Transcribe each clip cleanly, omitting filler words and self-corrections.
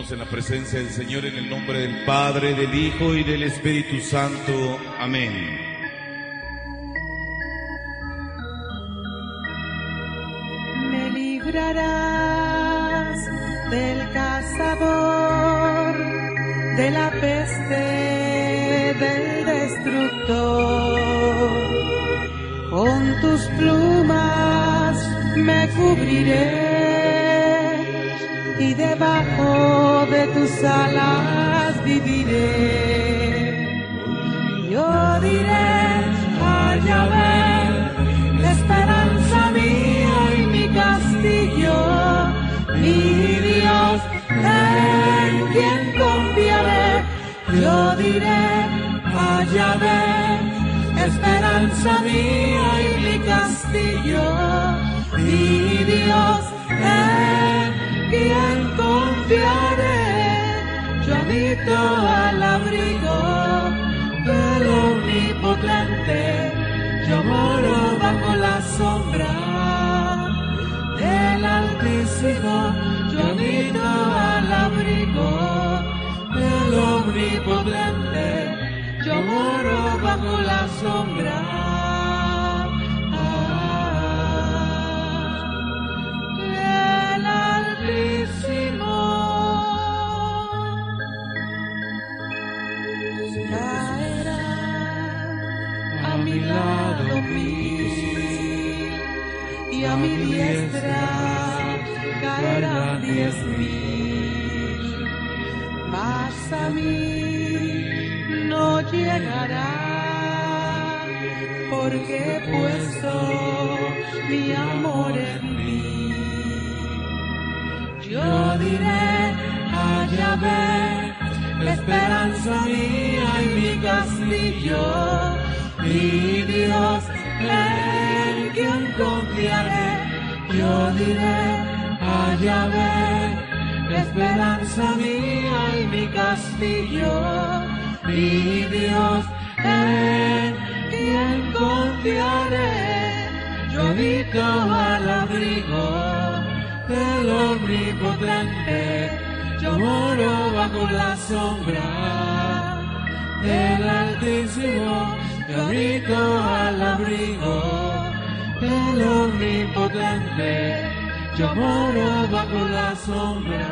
Entremos en la presencia del Señor en el nombre del Padre, del Hijo y del Espíritu Santo. Amén. Me librarás del cazador, de la peste, del destructor. Con tus plumas me cubriré y debajo de tus alas viviré. Yo diré a Yahvé, la esperanza mía y mi castillo, mi Dios, en quien confiaré. Yo diré a Yahvé, esperanza mía y mi castillo, mi Dios, en quien confiaré. Yo habito al abrigo del Omnipotente, yo moro bajo la sombra del Altísimo. Yo habito al abrigo del Omnipotente, yo moro bajo la sombra. Caerá a mi lado mil, y a mi diestra caerán 10.000, mas a mí no llegará, porque he puesto mi amor en mí. Yo diré a Yahvé, la esperanza mía y mi castillo, mi Dios, en quien confiaré. Yo diré a Yahvé, la esperanza mía y mi castillo, mi Dios, en quien confiaré. Yo habito al abrigo del Omnipotente, yo moro bajo la sombra del Altísimo. Yo habito al abrigo del Omnipotente, yo moro bajo la sombra.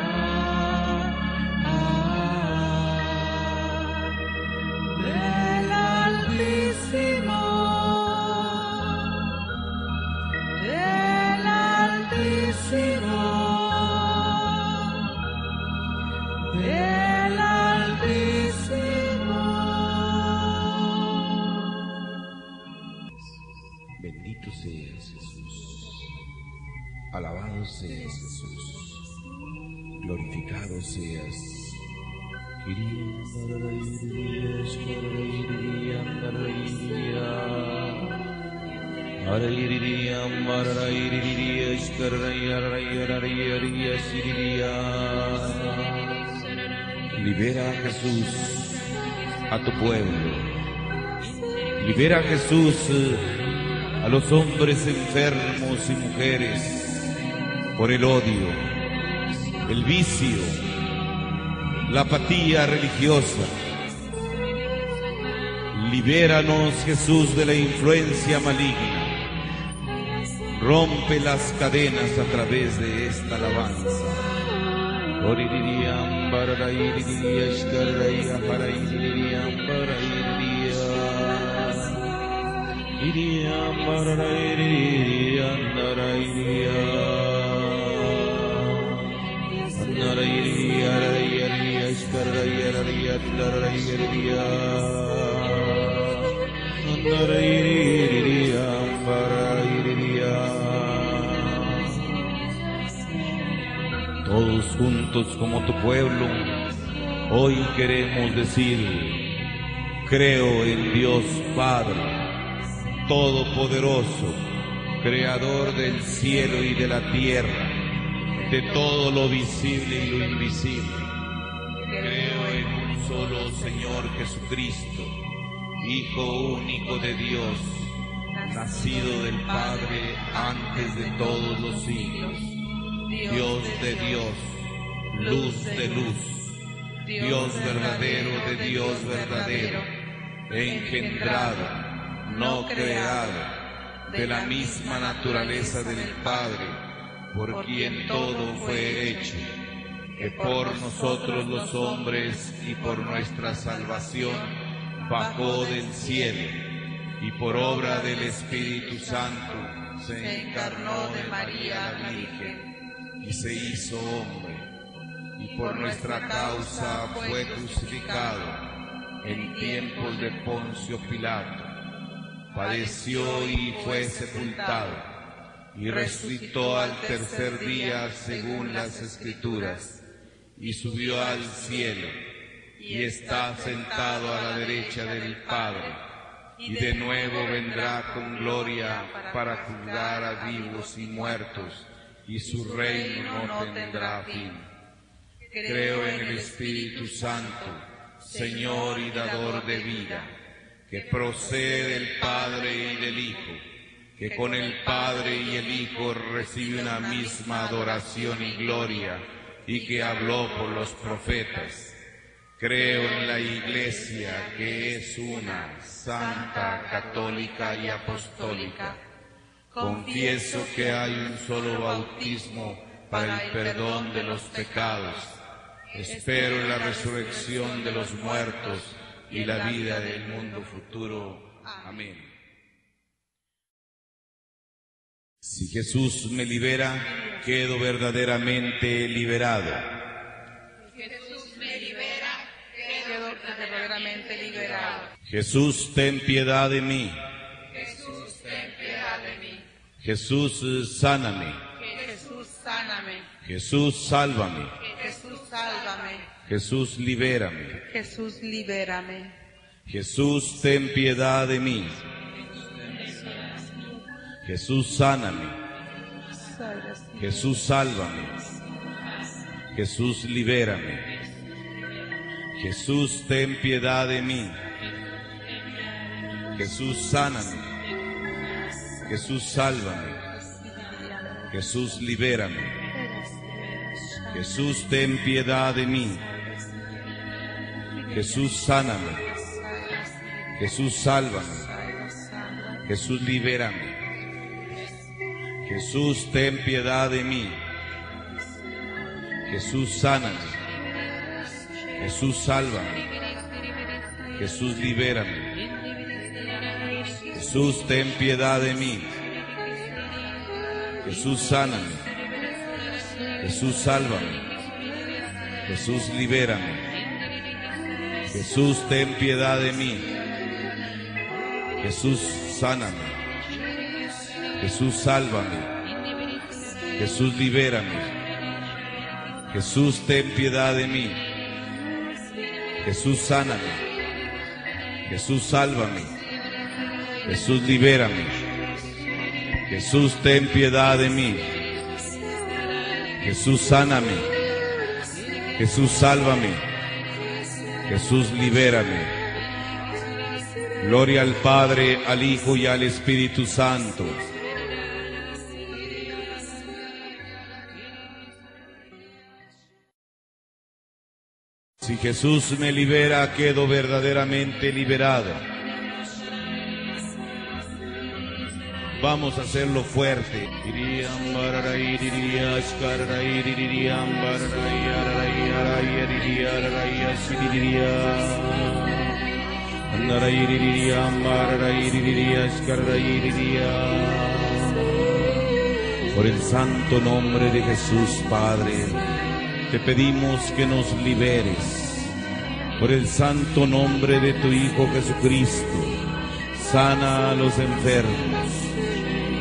Del Altísimo. Del Altísimo. Del Altísimo. Bendito seas, Jesús. Alabado seas, Jesús. Glorificado seas. Libera a Jesús a tu pueblo. Libera a Jesús a los hombres enfermos y mujeres por el odio, el vicio, la apatía religiosa. Libéranos, Jesús, de la influencia maligna. Rompe las cadenas a través de esta alabanza. Todos juntos como tu pueblo, hoy queremos decir: creo en Dios Padre Todopoderoso, Creador del cielo y de la tierra, de todo lo visible y lo invisible. Creo en un solo Señor Jesucristo, Hijo único de Dios, nacido del Padre antes de todos los siglos, Dios de Dios, luz de luz, Dios verdadero de Dios verdadero, engendrado, no creado, de la misma naturaleza del Padre, por quien todo fue hecho, que por nosotros los hombres y por nuestra salvación bajó del cielo, y por obra del Espíritu Santo se encarnó de María la Virgen, y se hizo hombre, y por nuestra causa fue crucificado en tiempos de Poncio Pilato, padeció y fue sepultado, y resucitó al tercer día según las Escrituras, y subió al cielo, y está sentado a la derecha del Padre, y de nuevo vendrá con gloria para juzgar a vivos y muertos, y su reino no tendrá fin. Creo en el Espíritu Santo, Señor y dador de vida, que procede del Padre y del Hijo, que con el Padre y el Hijo recibe una misma adoración y gloria, y que habló por los profetas. Creo en la Iglesia, que es una, santa, católica y apostólica. Confieso que hay un solo bautismo para el perdón de los pecados. Espero la resurrección de los muertos y la vida del mundo futuro. Amén. Si Jesús me libera, quedo verdaderamente liberado. Jesús me libera, quedo verdaderamente liberado. Jesús, ten piedad de mí. Jesús, ten piedad de mí. Jesús, sáname. Jesús, sáname. Jesús, sálvame. Jesús, sálvame. Jesús, libérame. Jesús, libérame. Jesús, ten piedad de mí. Jesús, sáname. Jesús, sálvame. Jesús, libérame. Jesús, ten piedad de mí. Jesús, sáname. Jesús, sálvame. Jesús, libérame. Jesús, ten piedad de mí. Jesús, sáname. Jesús, sálvame. Jesús, libérame. Jesús, ten piedad de mí. Jesús, sáname. Jesús, sálvame. Jesús, libérame. Jesús, ten piedad de mí. Jesús, sáname. Jesús, sálvame. Jesús, libérame. Jesús, ten piedad de mí. Jesús, sáname. Jesús, sálvame. Jesús, libérame. Jesús, ten piedad de mí. Jesús, sáname. Jesús, sálvame. Jesús, libérame. Jesús, ten piedad de mí. Jesús, sáname. Jesús, sálvame. Jesús, libérame. Gloria al Padre, al Hijo y al Espíritu Santo. Si Jesús me libera, quedo verdaderamente liberado. Vamos a hacerlo fuerte. Por el santo nombre de Jesús, Padre, te pedimos que nos liberes. Por el santo nombre de tu Hijo Jesucristo, sana a los enfermos.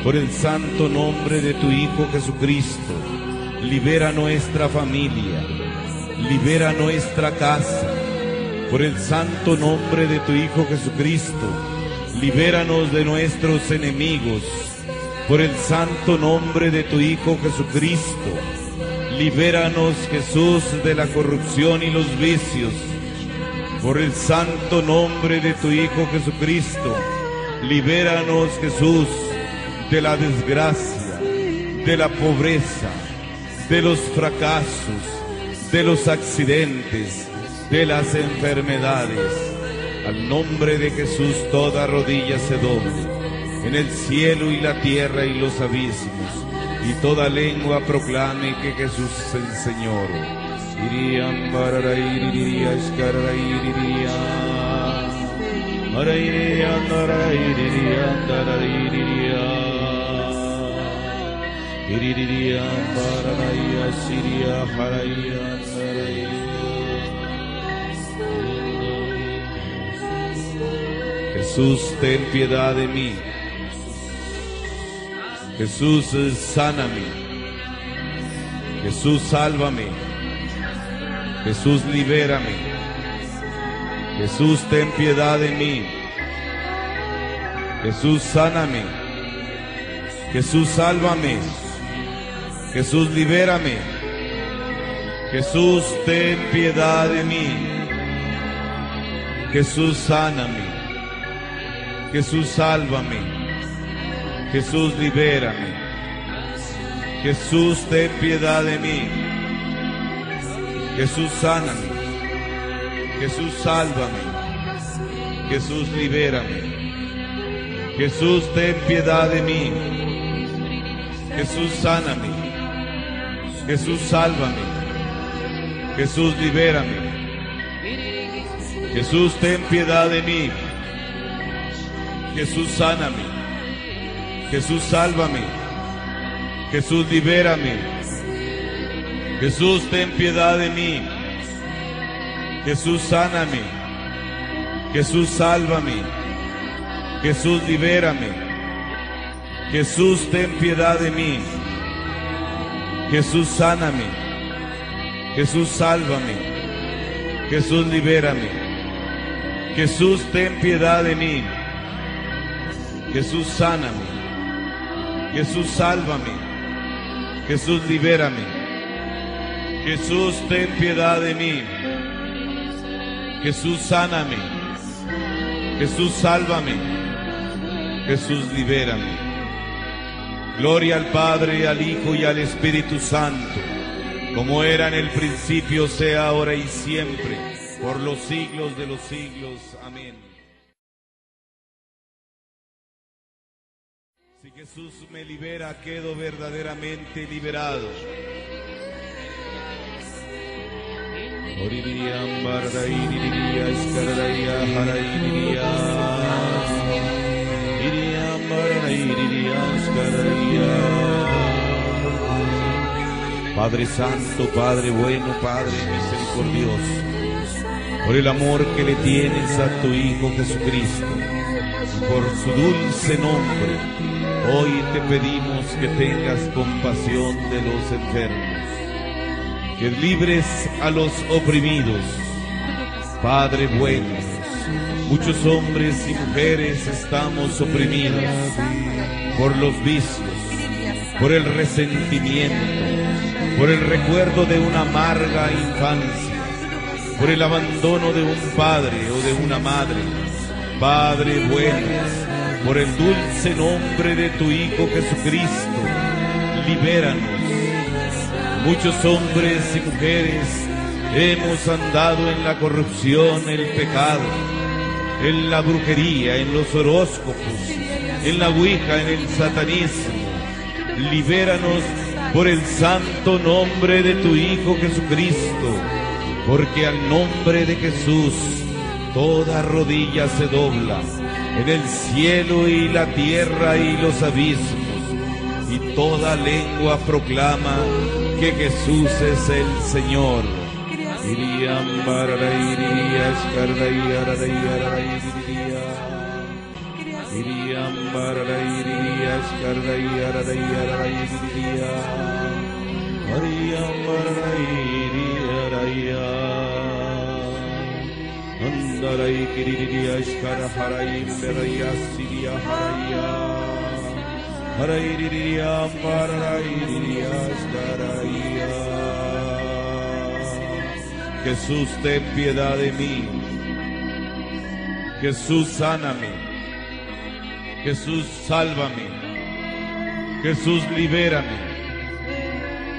Por el santo nombre de tu Hijo Jesucristo, libera nuestra familia, libera nuestra casa. Por el santo nombre de tu Hijo Jesucristo, libéranos de nuestros enemigos. Por el santo nombre de tu Hijo Jesucristo, libéranos, Jesús, de la corrupción y los vicios. Por el santo nombre de tu Hijo Jesucristo, libéranos, Jesús, de la desgracia, de la pobreza, de los fracasos, de los accidentes, de las enfermedades. Al nombre de Jesús toda rodilla se doble, en el cielo y la tierra y los abismos, y toda lengua proclame que Jesús es el Señor. Jesús, ten piedad de mí. Jesús, sáname. Jesús, sálvame. Jesús, libérame. Jesús, ten piedad de mí. Jesús, sáname. Jesús, sálvame. Jesús, libérame. Jesús, ten piedad de mí. Jesús, sáname. Jesús, sálvame. Jesús, libérame. Jesús, ten piedad de mí. Jesús, sáname. Jesús, sálvame. Jesús, libérame. Jesús, ten piedad de mí. Jesús, sáname. Jesús, sálvame. Jesús, libérame. Jesús, ten piedad de mí. Jesús, sáname. Jesús, sálvame. Jesús, libérame. Jesús, ten piedad de mí. Jesús, sáname. Jesús, sálvame. Jesús, libérame. Jesús, ten piedad de mí. Jesús, sáname. Jesús, sálvame. Jesús, libérame. Jesús, ten piedad de mí. Jesús, sáname. Jesús, sálvame. Jesús, libérame. Jesús, ten piedad de mí. Jesús, sáname. Jesús, sálvame. Jesús, libérame. Gloria al Padre, al Hijo y al Espíritu Santo, como era en el principio, sea ahora y siempre, por los siglos de los siglos. Amén. Si Jesús me libera, quedo verdaderamente liberado. Padre Santo, Padre bueno, Padre misericordioso, por el amor que le tienes a tu Hijo Jesucristo, y por su dulce nombre, hoy te pedimos que tengas compasión de los enfermos, que libres a los oprimidos. Padre bueno, muchos hombres y mujeres estamos oprimidos por los vicios, por el resentimiento, por el recuerdo de una amarga infancia, por el abandono de un padre o de una madre. Padre bueno, por el dulce nombre de tu Hijo Jesucristo, libéranos. Muchos hombres y mujeres hemos andado en la corrupción, el pecado, en la brujería, en los horóscopos, en la ouija, en el satanismo. Libéranos por el santo nombre de tu Hijo Jesucristo, porque al nombre de Jesús toda rodilla se dobla, en el cielo y la tierra y los abismos, y toda lengua proclama que Jesús es el Señor. Andarai kiririya shkara harai meraya siriya haraya harai ririya parai ririya shkaraya. Jesús, ten piedad de mí. Jesús, sáname. Jesús, sálvame. Jesús, libérame.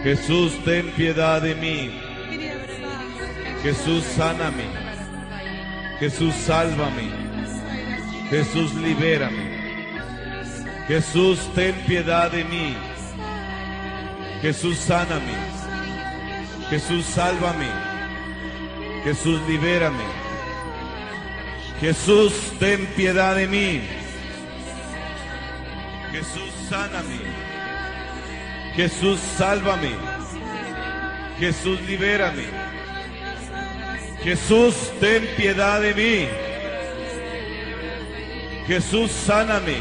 Jesús, ten piedad de mí. Jesús, sáname. Jesús, sálvame. Jesús, libérame. Jesús, ten piedad de mí. Jesús, sáname. Jesús, sálvame. Jesús, libérame. Jesús, ten piedad de mí. Jesús, sáname. Jesús, sálvame. Jesús, libérame. Jesús, ten piedad de mí. Jesús, sáname.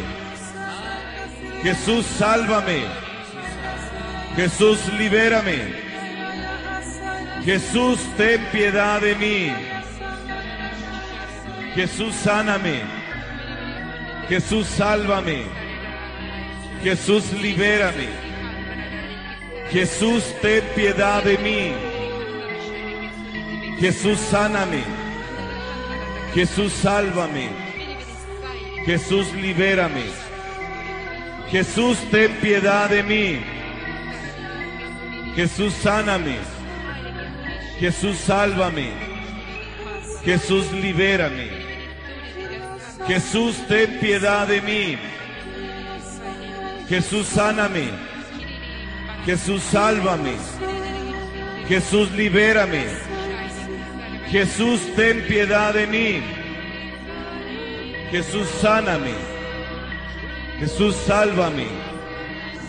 Jesús, sálvame. Jesús, libérame. Jesús, ten piedad de mí. Jesús, sáname. Jesús, sálvame. Jesús, libérame. Jesús, ten piedad de mí. Jesús, sáname. Jesús, sálvame. Jesús, libérame. Jesús, ten piedad de mí. Jesús, sáname. Jesús, sálvame. Jesús, libérame. Jesús, ten piedad de mí. Jesús, sáname. Jesús, sálvame. Jesús, libérame. Jesús, ten piedad de mí. Jesús, sáname.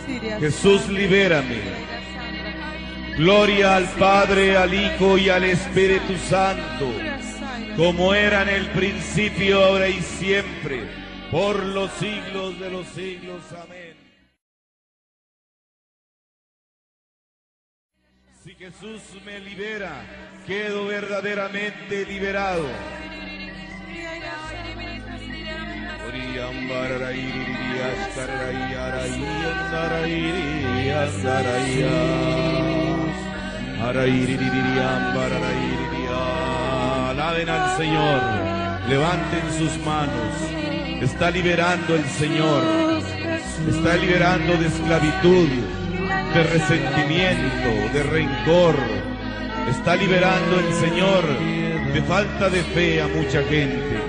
Jesús, sálvame. Jesús, libérame. Gloria al Padre, al Hijo y al Espíritu Santo, como era en el principio, ahora y siempre, por los siglos de los siglos. Amén. Si Jesús me libera, quedo verdaderamente liberado. Alaben al Señor, levanten sus manos. Está liberando el Señor, está liberando de esclavitud, de resentimiento, de rencor. Está liberando el Señor de falta de fe a mucha gente.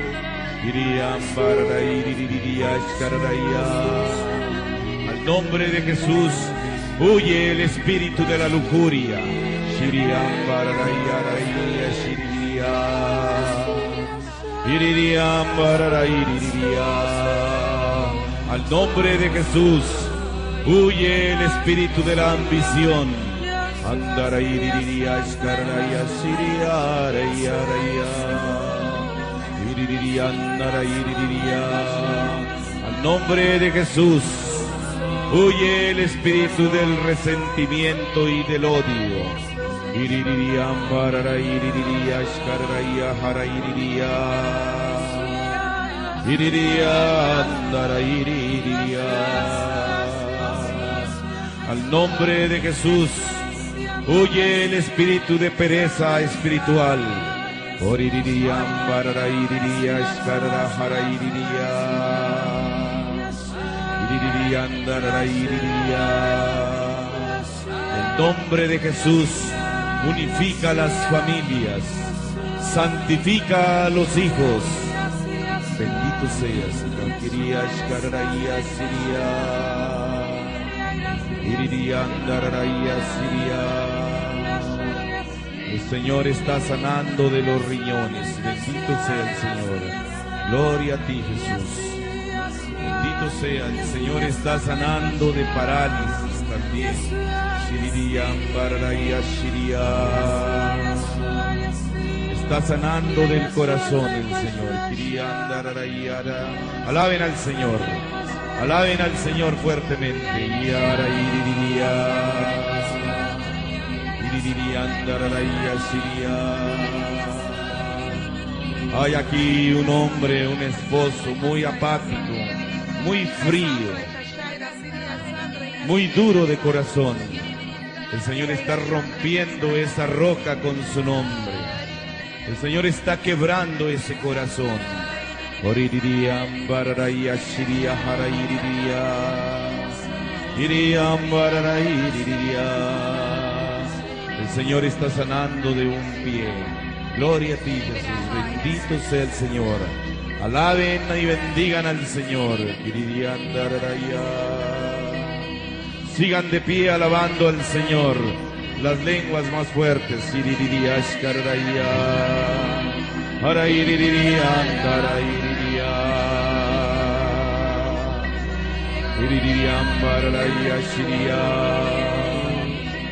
Al nombre de Jesús, huye el espíritu de la lujuria. Al nombre de Jesús, huye el espíritu de la ambición. Al nombre de Jesús, huye el espíritu del resentimiento y del odio. Al nombre de Jesús, huye el espíritu de pereza espiritual. En nombre de Jesús, unifica las familias, santifica a los hijos. Bendito seas, el Señor está sanando de los riñones. Bendito sea el Señor. Gloria a ti, Jesús. Bendito sea el Señor, está sanando de parálisis también. Está sanando del corazón el Señor. Alaben al Señor. Alaben al Señor fuertemente. Hay aquí un hombre, un esposo muy apático, muy frío, muy duro de corazón. El Señor está rompiendo esa roca con su nombre. El Señor está quebrando ese corazón. El Señor está sanando de un pie. Gloria a ti, Jesús. Bendito sea el Señor. Alaben y bendigan al Señor. Sigan de pie alabando al Señor. Las lenguas más fuertes.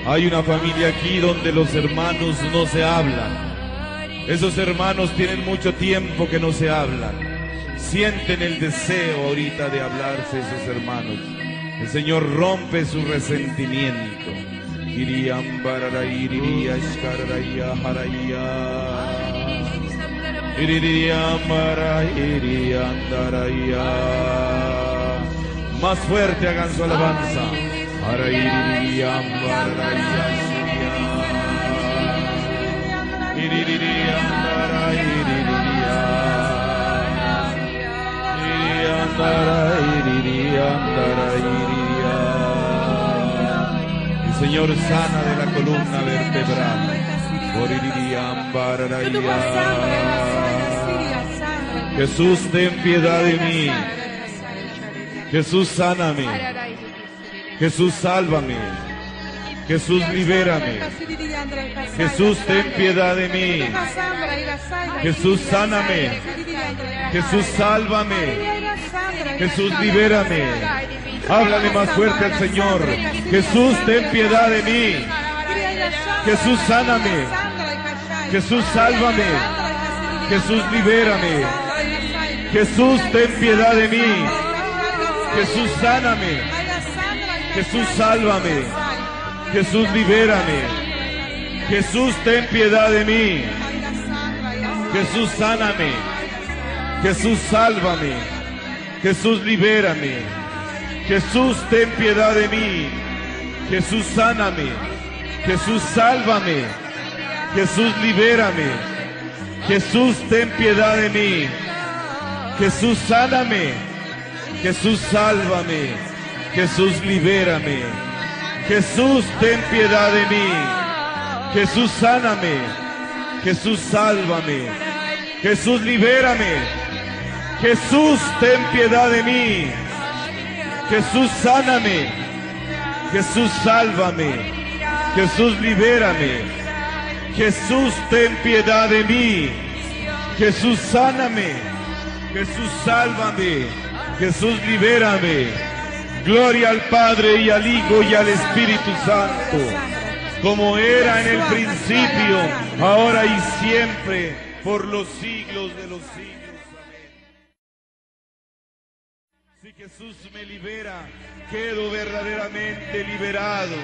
Hay una familia aquí donde los hermanos no se hablan. Esos hermanos tienen mucho tiempo que no se hablan. Sienten el deseo ahorita de hablarse esos hermanos. El Señor rompe su resentimiento. Más fuerte hagan su alabanza. El Señor sana de la columna vertebral. Jesús, ten piedad de mí. Jesús, sáname. Jesús, sálvame. Jesús, libérame. Jesús, ten piedad de mí. Jesús, sáname. Jesús, sálvame. Jesús, libérame. Háblale más fuerte al Señor. Jesús, ten piedad de mí. Jesús, sáname. Jesús, sálvame. Jesús, libérame. Jesús, ten piedad de mí. Jesús, sáname. Jesús, sálvame. Jesús, libérame. Jesús, ten piedad de mí. Jesús, sáname. Jesús, sálvame. Jesús, libérame. Jesús, ten piedad de mí. Jesús, sáname. Jesús, sálvame. Jesús, libérame. Jesús, ten piedad de mí. Jesús, sáname. Jesús, sálvame. Jesús, libérame. Jesús, ten piedad de mí. Jesús, sáname. Jesús, sálvame. Jesús, libérame. Jesús, ten piedad de mí. Jesús, sáname. Jesús, sálvame. Jesús, libérame. Jesús, ten piedad de mí. Jesús, sáname. Jesús, sálvame. Jesús, libérame. Gloria al Padre y al Hijo y al Espíritu Santo. Como era en el principio, ahora y siempre, por los siglos de los siglos. Amén. Si Jesús me libera, quedo verdaderamente liberado.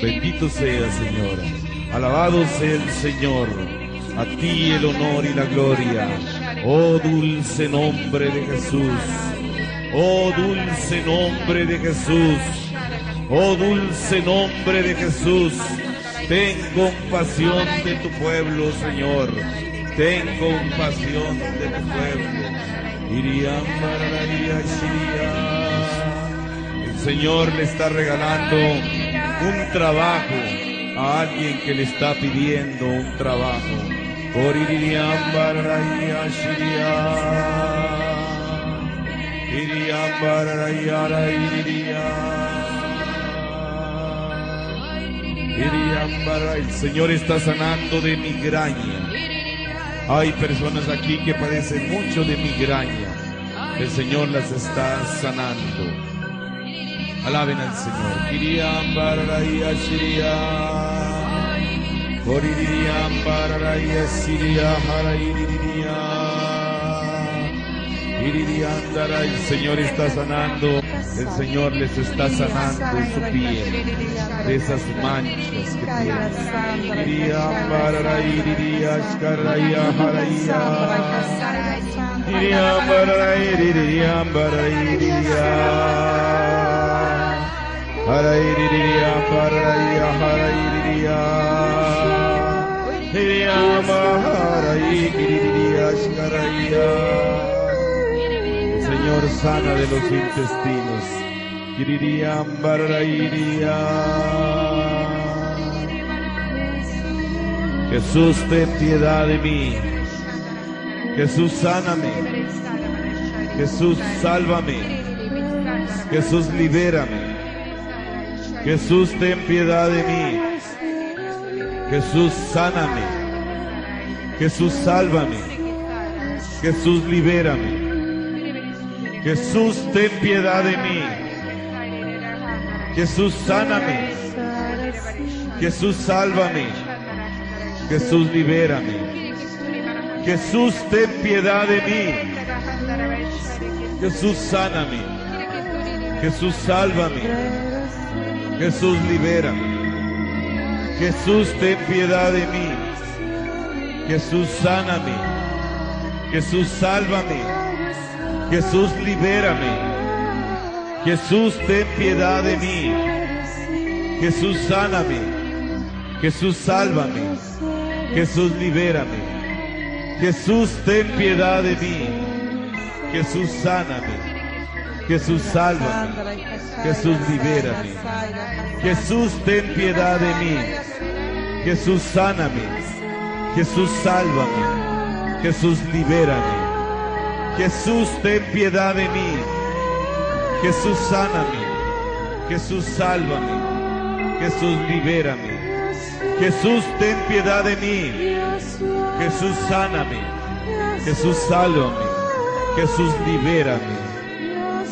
Bendito sea, Señor. Alabado sea el Señor. A ti el honor y la gloria, oh dulce nombre de Jesús, oh dulce nombre de Jesús, oh dulce nombre de Jesús. Ten compasión de tu pueblo, Señor, ten compasión de tu pueblo. El Señor le está regalando un trabajo a alguien que le está pidiendo un trabajo. El Señor está sanando de migraña. Hay personas aquí que padecen mucho de migraña. El Señor las está sanando. Alaben al Señor. El Señor está sanando, el Señor les está sanando su piel de esas manchas que tienen. El Señor, sana de los intestinos. Kiririam barairia. Jesús, ten piedad de mí. Jesús, sáname. Jesús, sálvame. Jesús, libérame. Jesús, ten piedad de mí. Jesús, sáname. Jesús, sálvame. Jesús, libérame. Jesús, ten piedad de mí. Jesús, sáname. Jesús, sálvame. Jesús, libérame. Jesús, ten piedad de mí. Jesús, sáname. Jesús, sálvame. Jesús, libérame. Jesús, ten piedad de mí. Jesús, sáname. Jesús, sálvame. Jesús, libérame. Jesús, ten piedad de mí. Jesús, sáname. Jesús, sálvame. Jesús, libérame. Jesús, ten piedad de mí. Jesús, sáname. Jesús, sálvame. Jesús, libérame. Jesús, ten piedad de mí. Jesús, sáname. Jesús, sálvame. Jesús, libérame. Jesús, ten piedad de mí. Jesús, sáname. Jesús, sálvame. Jesús, libérame. Jesús, ten piedad de mí. Jesús, sáname. Jesús, sálvame. Jesús, libérame.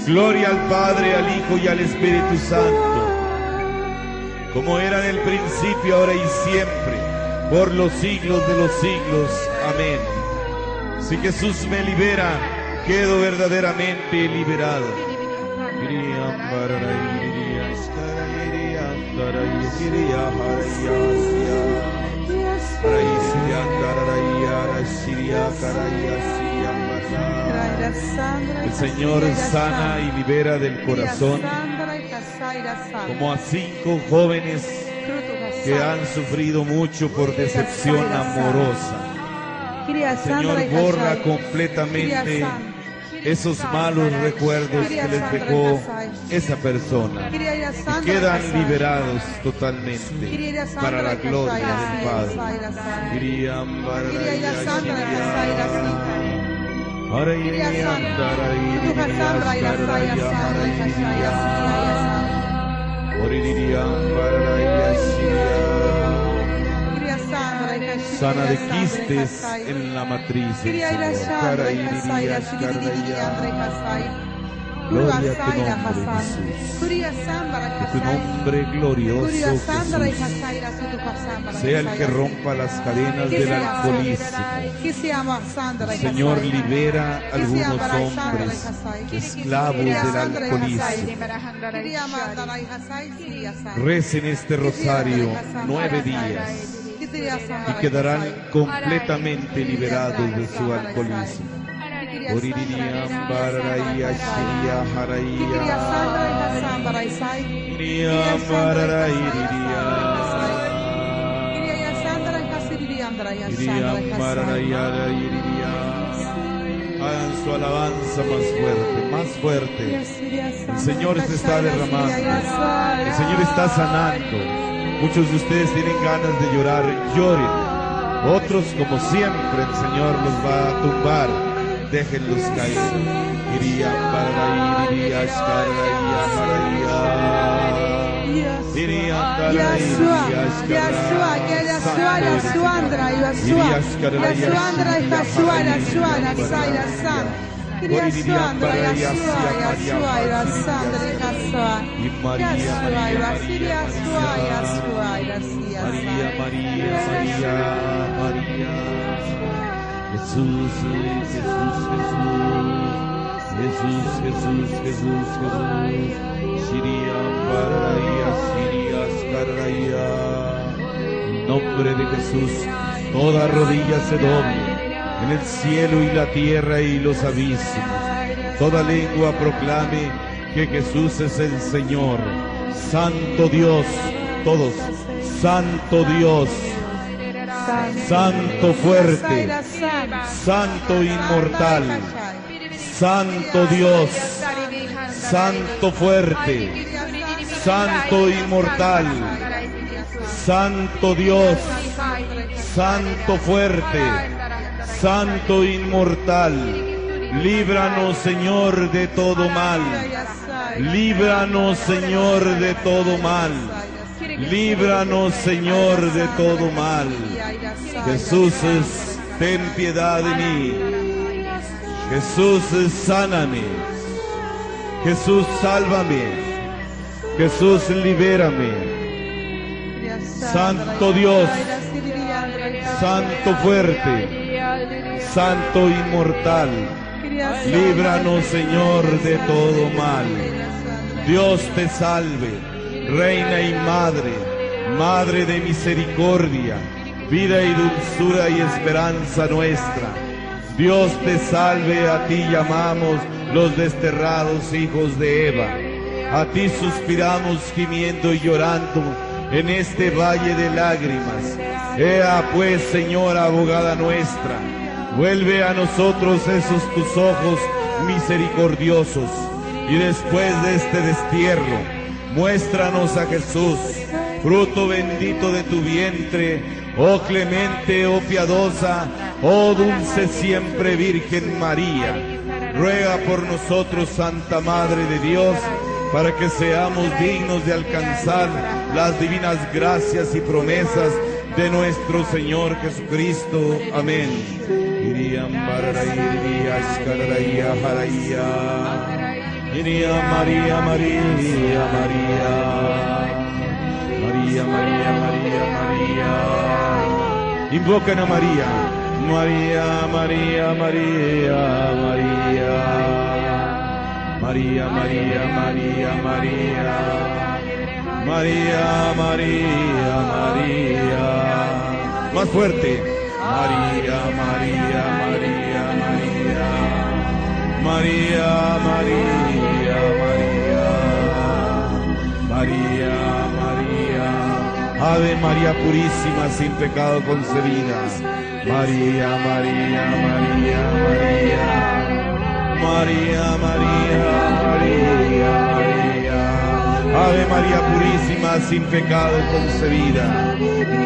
Gloria al Padre, al Hijo y al Espíritu Santo, como era en el principio, ahora y siempre, por los siglos de los siglos. Amén. Si Jesús me libera, quedo verdaderamente liberado. El Señor sana y libera del corazón, como a 5 jóvenes que han sufrido mucho por decepción amorosa. El Señor borra completamente esos malos recuerdos que les dejó esa persona y quedan liberados totalmente para la gloria del Padre. Sana de quistes en la matriz. Gloria a tu nombre, Jesús. Que tu nombre glorioso, Jesús, sea el que rompa las cadenas del alcoholismo. Señor, libera a algunos hombres esclavos del alcoholismo. Recen este rosario 9 días y quedarán completamente liberados de su alcoholismo. Hagan su alabanza más fuerte, más fuerte. El Señor se está derramando, el Señor está sanando. Muchos de ustedes tienen ganas de llorar, lloren. Otros, como siempre, el Señor los va a tumbar. Déjenlos caer. Jesús. Siria Baraya, Siria Ascaraya. En nombre de Jesús, toda rodilla se doble, en el cielo y la tierra y los abismos. Toda lengua proclame que Jesús es el Señor. Santo Dios, todos, Santo Dios. Santo fuerte, Santo inmortal, Santo Dios, Santo fuerte, Santo inmortal, Santo Dios, Santo fuerte, Santo inmortal. Líbranos, Señor, de todo mal. Líbranos, Señor, de todo mal. Líbranos, Señor, de todo mal. Jesús, ten piedad de mí. Jesús, sáname. Jesús, sálvame. Jesús, libérame. Santo Dios, Santo fuerte, Santo inmortal. Líbranos, Señor, de todo mal. Dios te salve, Reina y Madre, Madre de misericordia, vida y dulzura y esperanza nuestra. Dios te salve, a ti llamamos los desterrados hijos de Eva. A ti suspiramos gimiendo y llorando en este valle de lágrimas. Ea pues, Señora, abogada nuestra, vuelve a nosotros esos tus ojos misericordiosos, y después de este destierro, muéstranos a Jesús, fruto bendito de tu vientre, oh clemente, oh piadosa, oh dulce siempre Virgen María. Ruega por nosotros, Santa Madre de Dios, para que seamos dignos de alcanzar las divinas gracias y promesas de nuestro Señor Jesucristo. Amén. Iriam Barraía, Escaraía, Jaraía, Iriam María, María, María, María, María, María, María. Invocan a María, María, María, María, María, María, María, María, María, María, María, María. Más fuerte. María, María, María, María, María, María, María, María, María, Ave María purísima, sin pecado concebida. María, María, María, María, María, María, María, María, Ave María purísima, sin pecado concebida. María, María,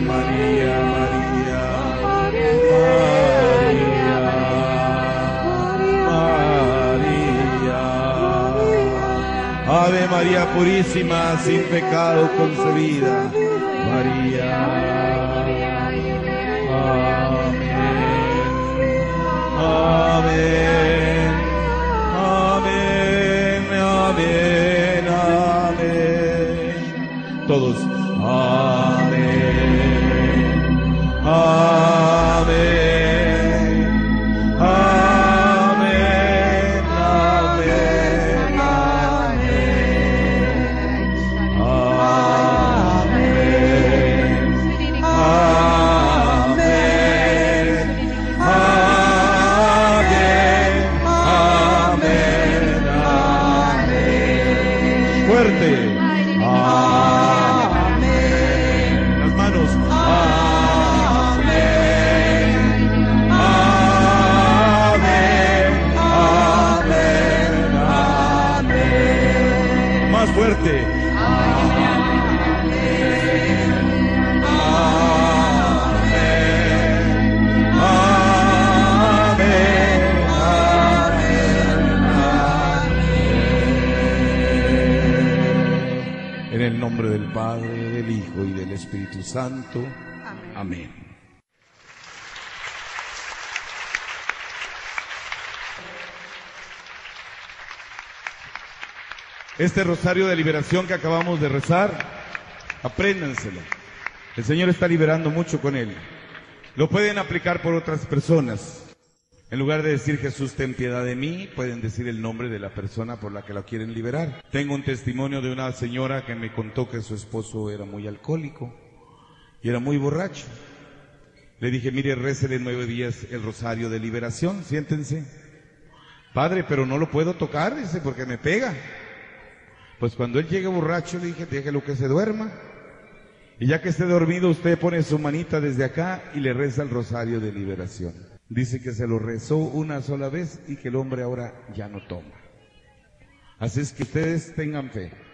María, María, María, María, Ave María purísima, sin pecado concebida. María, amén, amén, amén, amén, amén. Todos. Amén, amén, amén, amén, amén, amén, amén, amén. Fuerte. Fuerte. En el nombre del Padre, del Hijo y del Espíritu Santo. Amén. Este rosario de liberación que acabamos de rezar, apréndanselo. El Señor está liberando mucho con él. Lo pueden aplicar por otras personas. En lugar de decir Jesús, ten piedad de mí, pueden decir el nombre de la persona por la que la quieren liberar. Tengo un testimonio de una señora que me contó que su esposo era muy alcohólico y era muy borracho. Le dije, mire, récele 9 días el rosario de liberación, siéntense. Padre, pero no lo puedo tocar, dice, porque me pega. Pues cuando él llegue borracho, le dije, déjelo que se duerma. Y ya que esté dormido, usted pone su manita desde acá y le reza el rosario de liberación. Dice que se lo rezó una sola vez y que el hombre ahora ya no toma. Así es que ustedes tengan fe.